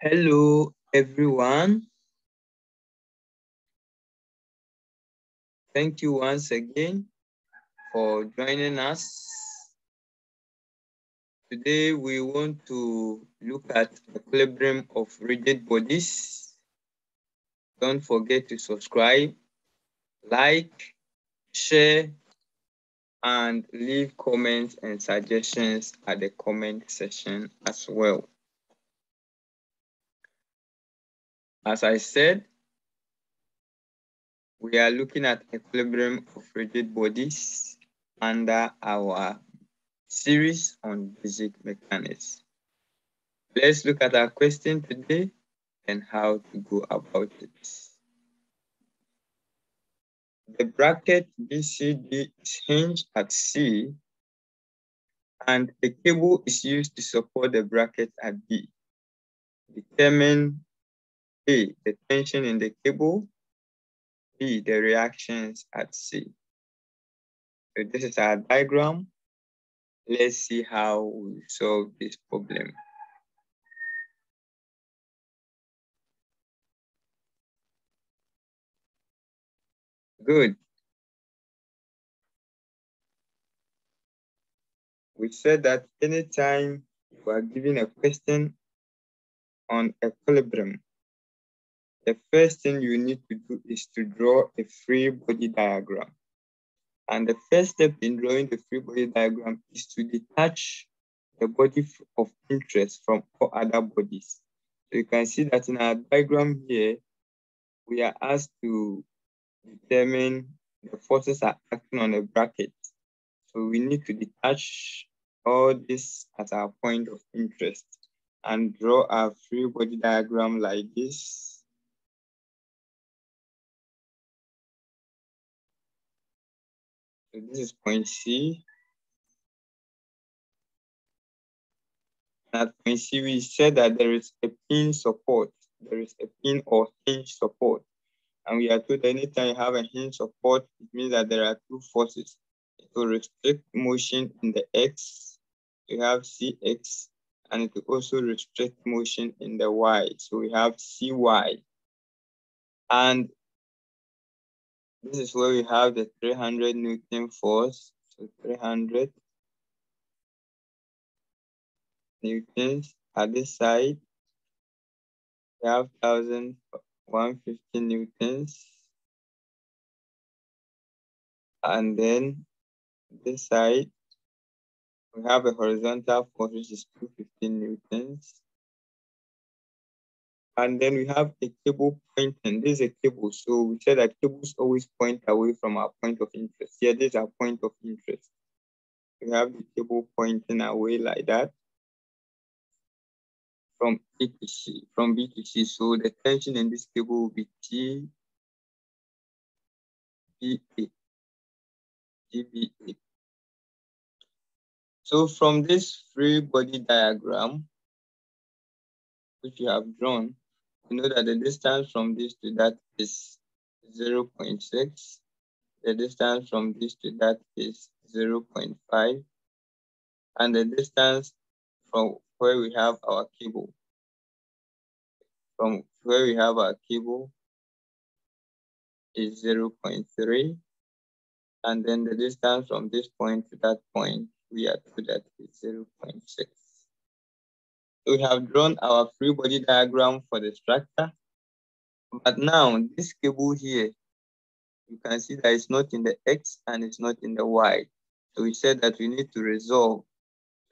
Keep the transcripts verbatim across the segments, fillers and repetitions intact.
Hello, everyone. Thank you once again for joining us. Today, we want to look at equilibrium of rigid bodies. Don't forget to subscribe, like, share, and leave comments and suggestions at the comment section as well. As I said, we are looking at equilibrium of rigid bodies under our series on basic mechanics. Let's look at our question today and how to go about it. The bracket B C D is hinged at C, and a cable is used to support the bracket at B. Determine A, the tension in the cable, B, the reactions at C. So this is our diagram. Let's see how we solve this problem. Good. We said that anytime you are given a question on equilibrium, the first thing you need to do is to draw a free body diagram. And the first step in drawing the free body diagram is to detach the body of interest from all other bodies. So you can see that in our diagram here, we are asked to determine the forces are acting on a bracket. So we need to detach all this at our point of interest and draw our free body diagram like this. So this is point C. At point C, we said that there is a pin support. There is a pin or hinge support. And we are told anytime you have a hinge support, it means that there are two forces. It will restrict motion in the X. We have C X, and it will also restrict motion in the Y. So we have C Y. And this is where we have the three hundred Newton force, so three hundred newtons at this side. We have one thousand one hundred fifty Newtons. And then this side, we have a horizontal force, which is two hundred fifty Newtons. And then we have a cable pointing. This is a cable. So we said that cables always point away from our point of interest. Here, this is our point of interest. We have the cable pointing away like that from A to C, from B to C. So the tension in this cable will be T, B, A, T, B, A. So from this free body diagram, which you have drawn, we know that the distance from this to that is zero point six. The distance from this to that is zero point five. And the distance from where we have our cable, from where we have our cable is zero point three. And then the distance from this point to that point, we are to that is zero point six. We have drawn our free body diagram for the structure. But now this cable here, you can see that it's not in the X and it's not in the Y. So we said that we need to resolve.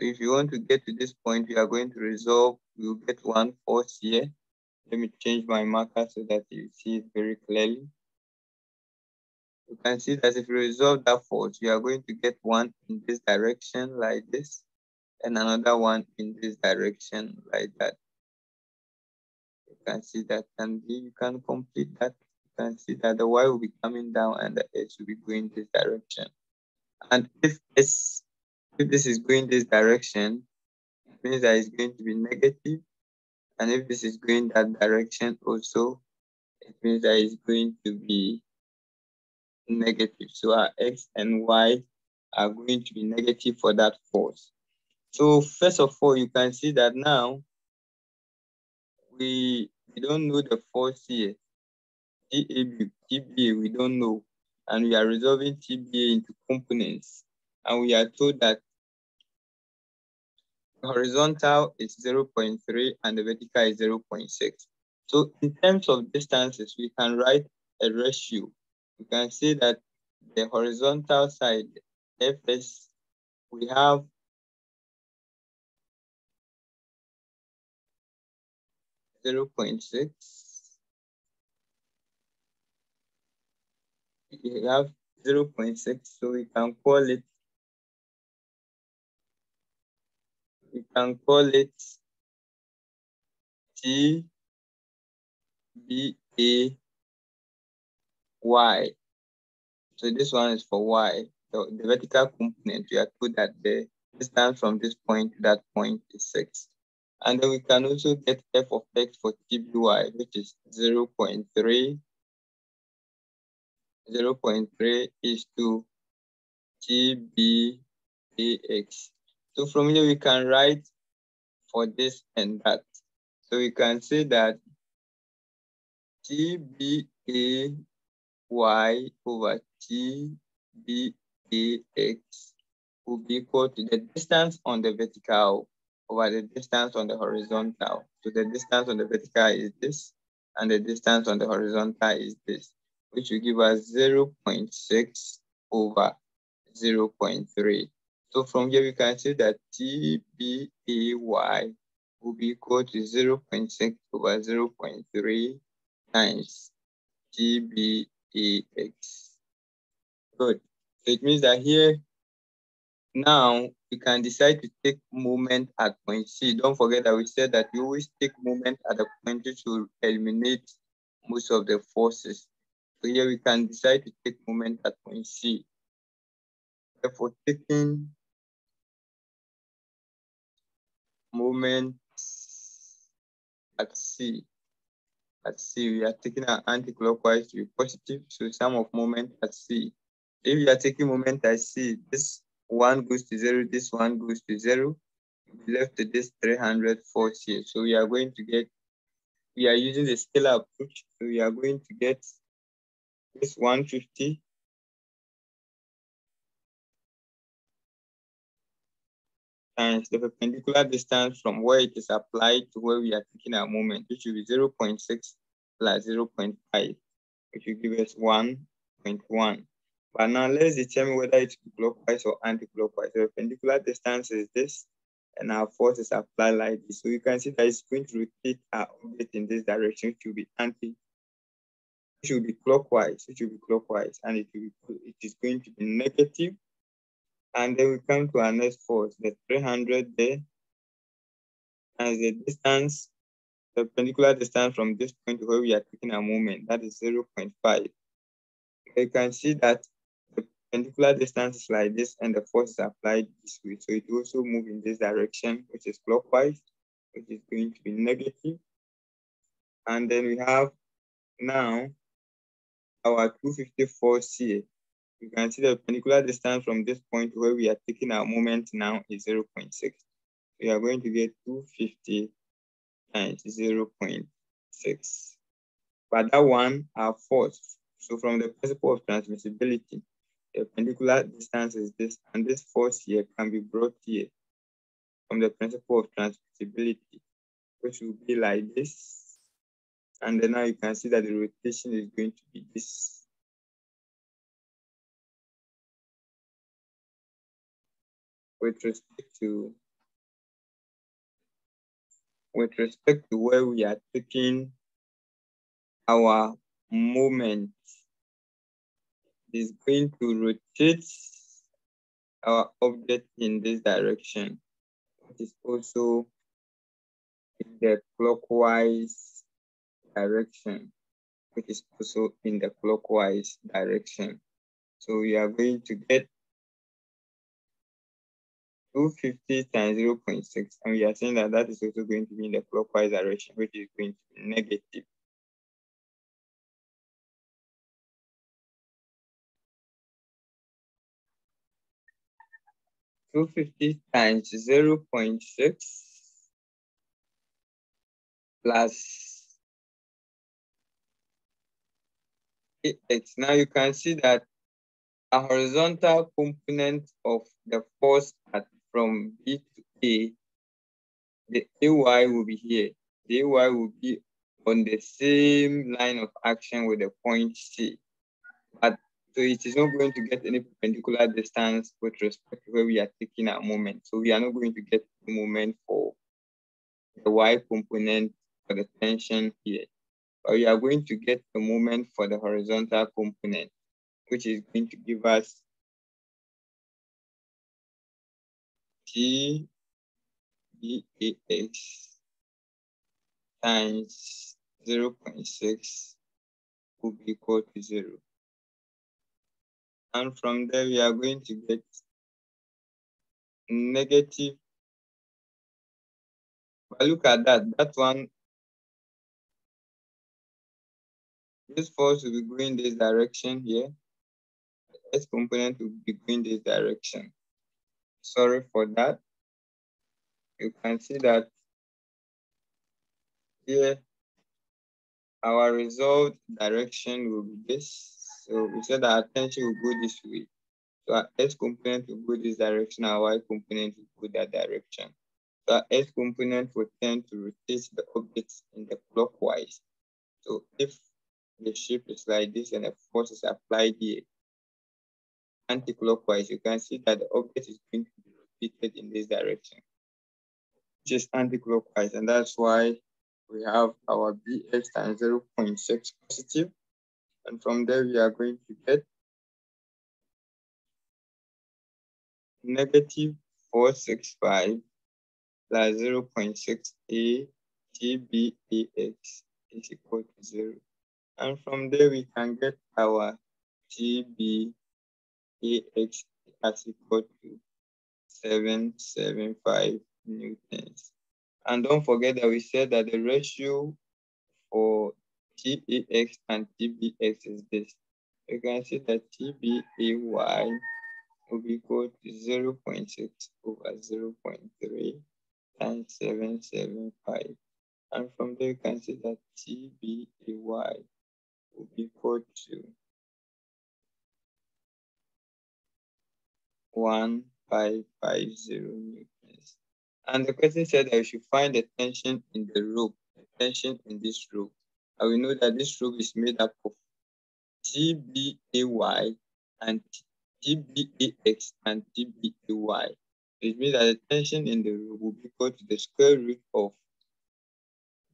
So if you want to get to this point, we are going to resolve. We'll get one force here. Let me change my marker so that you see it very clearly. You can see that if you resolve that force, you are going to get one in this direction like this, and another one in this direction like that. You can see that, and you can complete that. You can see that the Y will be coming down and the X will be going this direction. And if this, if this is going this direction, it means that it's going to be negative. And if this is going that direction also, it means that it's going to be negative. So our X and Y are going to be negative for that force. So first of all, you can see that now we we don't know the four C S. T B A, T B A, we don't know. And we are resolving T B A into components. And we are told that horizontal is zero point three and the vertical is zero point six. So in terms of distances, we can write a ratio. We can say that the horizontal side, F S, we have zero point six. We have zero point six, so we can call it we can call it T B A Y. So this one is for Y. So the vertical component, we are told that the distance from this point to that point is six. And then we can also get f of x for T B Y, which is zero point three. zero point three is to T B A X. So from here, we can write for this and that. So we can say that T B A Y over T B A X will be equal to the distance on the vertical over the distance on the horizontal. So the distance on the vertical is this, and the distance on the horizontal is this, which will give us zero point six over zero point three. So from here, we can say that T B A Y will be equal to zero point six over zero point three times T B A X. Good. So it means that here, now, you can decide to take moment at point C. Don't forget that we said that you always take moment at a point which will eliminate most of the forces. So here we can decide to take moment at point C. Therefore, taking moment at C, at C, we are taking an anti-clockwise to be positive, so sum of moment at C. If you are taking moment at C, this one goes to zero, this one goes to zero, we left to this three hundred force here. So we are going to get, we are using the scalar approach, so we are going to get this one hundred fifty. Times the perpendicular distance from where it is applied to where we are taking our moment, which will be zero point six plus zero point five, which will give us one point one. But now let's determine whether it's clockwise or anti-clockwise. The perpendicular distance is this, and our force is applied like this. So you can see that it's going to rotate our object in this direction, which will be anti, which will be clockwise, which will be clockwise, and it will be, it is going to be negative. And then we come to our next force, the three hundred there, and the distance, the perpendicular distance from this point to where we are taking a moment, that is zero point five. You can see that the perpendicular distance is like this, and the force is applied this way. So it also moves in this direction, which is clockwise, which is going to be negative. And then we have now our two hundred fifty force here. You can see the perpendicular distance from this point where we are taking our moment now is zero point six. We are going to get two hundred fifty times zero point six. But that one, our force. So from the principle of transmissibility, the perpendicular distance is this, and this force here can be brought here from the principle of transmissibility, which will be like this. And then now you can see that the rotation is going to be this. With respect to with respect to where we are taking our moment, it is going to rotate our object in this direction. It is also in the clockwise direction. It is also in the clockwise direction. So we are going to get two hundred fifty times zero point six, and we are saying that that is also going to be in the clockwise direction, which is going to be negative. two hundred fifty times zero point six plus eight. Now you can see that a horizontal component of the force at from B to A, the A Y will be here. The A Y will be on the same line of action with the point C. But so it is not going to get any perpendicular distance with respect to where we are taking our moment. So we are not going to get the moment for the Y component for the tension here. But we are going to get the moment for the horizontal component, which is going to give us T B A S times zero point six will be equal to zero. And from there, we are going to get negative. But look at that, that one, this force will be going this direction here. The S component will be going this direction. Sorry for that. You can see that here, our resolved direction will be this. So we said our tension will go this way. So our S component will go this direction, our Y component will go that direction. So our S component will tend to rotate the objects in the clockwise. So if the shape is like this and the force is applied here, anti-clockwise, you can see that the object is going to be rotated in this direction, just anti-clockwise. And that's why we have our B X times zero point six positive. And from there, we are going to get negative four sixty-five plus zero point six A T B A X is equal to zero. And from there, we can get our T B A X as equal to seven seventy-five newtons. And don't forget that we said that the ratio for T A X and T B X is this. You can see that T B A Y will be equal to zero point six over zero point three times seven seventy-five. And from there, you can see that T B A Y will be equal to one thousand five hundred fifty newtons. And the question said that you should find the tension in the rope, the tension in this rope. And we know that this rope is made up of T B A Y and T B A X and T B A Y. It means that the tension in the rope will be equal to the square root of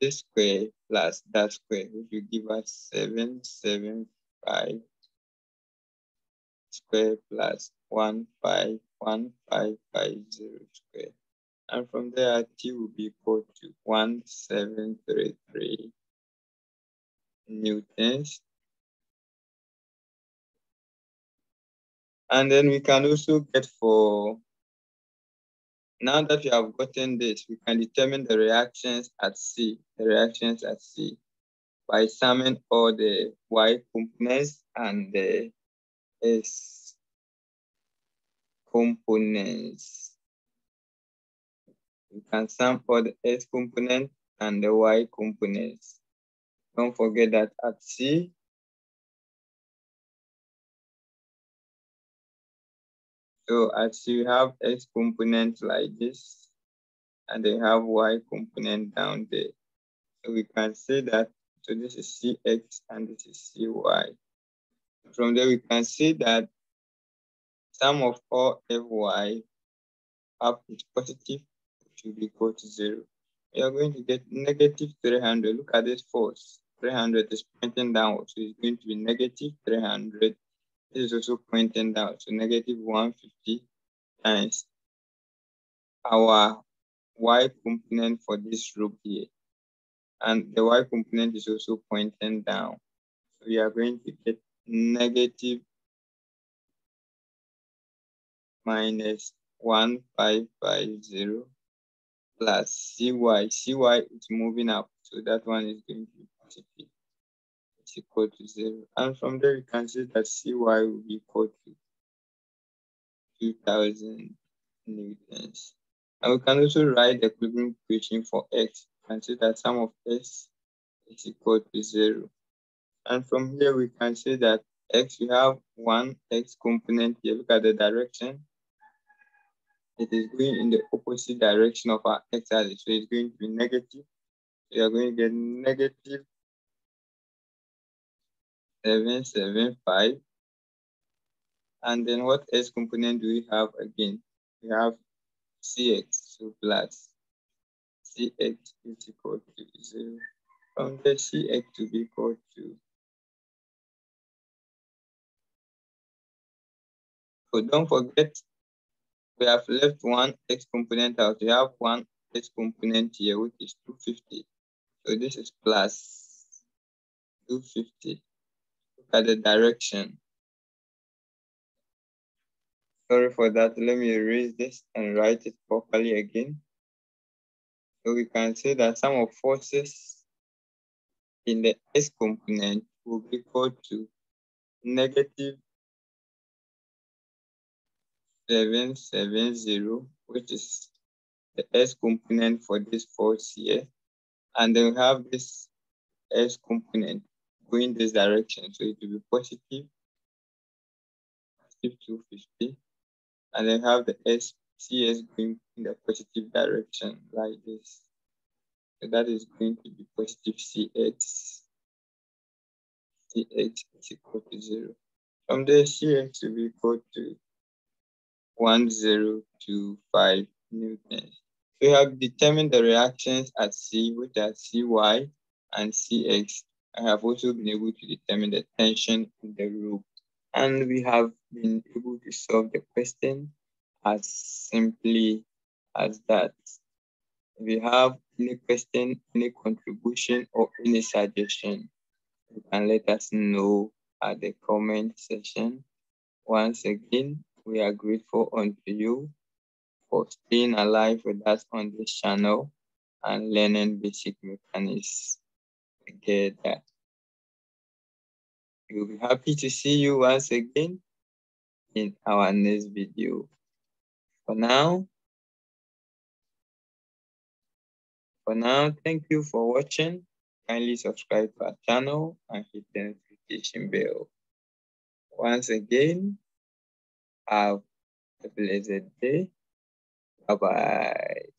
this square plus that square, which will give us seven seventy-five square plus one thousand five hundred fifty square. And from there, T will be equal to one thousand seven hundred thirty-three newtons. And then we can also get for, now that we have gotten this, we can determine the reactions at C, the reactions at C by summing all the Y components and the S components. You can sum all the S component and the Y components. Don't forget that at C, so at C you have X component like this, and they have Y component down there. So we can say that, so this is C X and this is C Y. From there we can see that sum of all F Y up is positive, which will be equal to zero. We are going to get negative three hundred. Look at this force. three hundred is pointing downwards, so it's going to be negative three hundred. This is also pointing down, so negative one hundred fifty times our Y component for this rope here. And the Y component is also pointing down. So we are going to get negative minus one thousand five hundred fifty plus C Y. C Y is moving up, so that one is going to be positive. It's equal to zero. And from there, you can see that C Y will be equal to two thousand newtons. And we can also write the equilibrium equation for X. can say that sum of x is equal to zero. And from here, we can say that x, we have one x component here. Look at the direction. It is going in the opposite direction of our x-axis. So it's going to be negative. We are going to get negative seven seven five. And then what else component do we have again? We have C X, so plus C X is equal to zero. From the C X to be equal to, so don't forget, we have left one X component out. We have one X component here, which is two hundred fifty. So this is plus two hundred fifty. Look at the direction. Sorry for that. Let me erase this and write it properly again. So we can say that sum of forces in the S component will be equal to negative seven seven zero, which is the S component for this force here. And then we have this S component going this direction. So it will be positive two hundred fifty. And then have the S C S going in the positive direction like this. So that is going to be positive C X. C X is equal to zero. From there, C X will be equal to one thousand twenty-five newtons. We have determined the reactions at C, which are C Y and C X. I have also been able to determine the tension in the rope. And we have been able to solve the question as simply as that. If you have any question, any contribution, or any suggestion, you can let us know at the comment section. Once again, we are grateful unto you for staying alive with us on this channel and learning basic mechanics together. We'll be happy to see you once again in our next video. For now, for now, thank you for watching. Kindly subscribe to our channel and hit the notification bell. Once again, have a blessed day. Bye-bye.